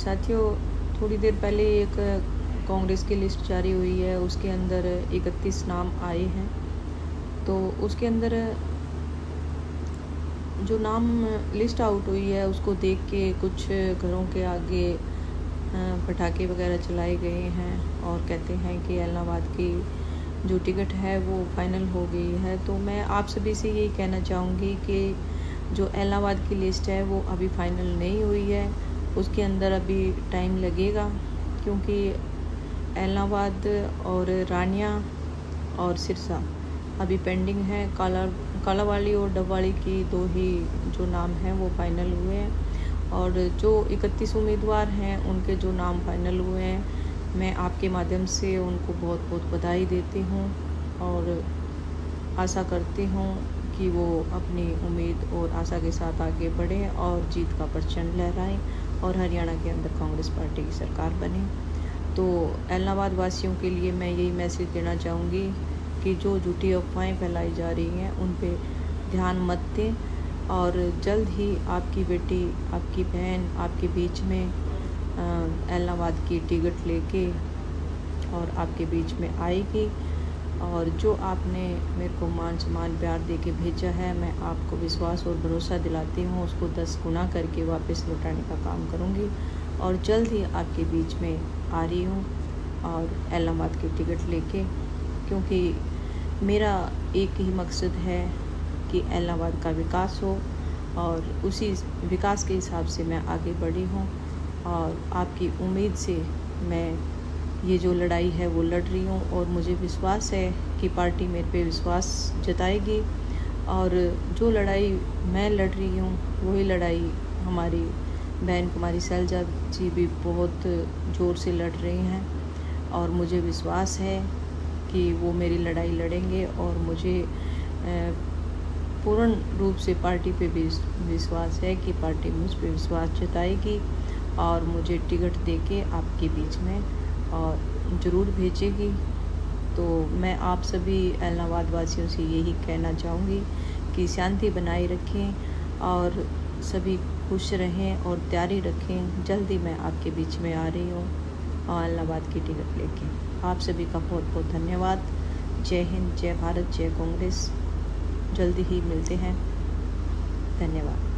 साथियों, थोड़ी देर पहले एक कांग्रेस की लिस्ट जारी हुई है, उसके अंदर 31 नाम आए हैं। तो उसके अंदर जो नाम लिस्ट आउट हुई है उसको देख के कुछ घरों के आगे पटाखे वगैरह चलाए गए हैं और कहते हैं कि ऐलनाबाद की जो टिकट है वो फाइनल हो गई है। तो मैं आप सभी से यही कहना चाहूँगी कि जो ऐलनाबाद की लिस्ट है वो अभी फाइनल नहीं हुई है, उसके अंदर अभी टाइम लगेगा, क्योंकि ऐलनाबाद और रानिया और सिरसा अभी पेंडिंग है। कालावाली और डबवाली की दो ही जो नाम हैं वो फाइनल हुए हैं, और जो 31 उम्मीदवार हैं उनके जो नाम फाइनल हुए हैं, मैं आपके माध्यम से उनको बहुत बहुत बधाई देती हूँ और आशा करती हूँ कि वो अपनी उम्मीद और आशा के साथ आगे बढ़ें और जीत का परचम लहराएं और हरियाणा के अंदर कांग्रेस पार्टी की सरकार बने। तो ऐलनाबाद वासियों के लिए मैं यही मैसेज देना चाहूँगी कि जो झूठी अफवाहें फैलाई जा रही हैं उन पे ध्यान मत दें, और जल्द ही आपकी बेटी, आपकी बहन आपके बीच में ऐलनाबाद की टिकट लेके और आपके बीच में आएगी। और जो आपने मेरे को मान सम्मान प्यार दे के भेजा है, मैं आपको विश्वास और भरोसा दिलाती हूँ, उसको 10 गुना करके वापस लौटाने का काम करूँगी और जल्द ही आपके बीच में आ रही हूँ और ऐलनाबाद की टिकट लेके, क्योंकि मेरा एक ही मकसद है कि ऐलनाबाद का विकास हो और उसी विकास के हिसाब से मैं आगे बढ़ी हूँ और आपकी उम्मीद से मैं ये जो लड़ाई है वो लड़ रही हूँ, और मुझे विश्वास है कि पार्टी मेरे पे विश्वास जताएगी और जो लड़ाई मैं लड़ रही हूँ वही लड़ाई हमारी बहन कुमारी सैलजा जी भी बहुत ज़ोर से लड़ रही हैं, और मुझे विश्वास है कि वो मेरी लड़ाई लड़ेंगे और मुझे पूर्ण रूप से पार्टी पे भी विश्वास है कि पार्टी मुझ पे विश्वास जताएगी और मुझे टिकट देके आपके बीच में और ज़रूर भेजेगी। तो मैं आप सभी ऐलनाबाद वासियों से यही कहना चाहूँगी कि शांति बनाए रखें और सभी खुश रहें और तैयारी रखें, जल्दी मैं आपके बीच में आ रही हूँ और ऐलनाबाद की टिकट लेके। आप सभी का बहुत बहुत धन्यवाद। जय हिंद, जय भारत, जय कांग्रेस। जल्दी ही मिलते हैं। धन्यवाद।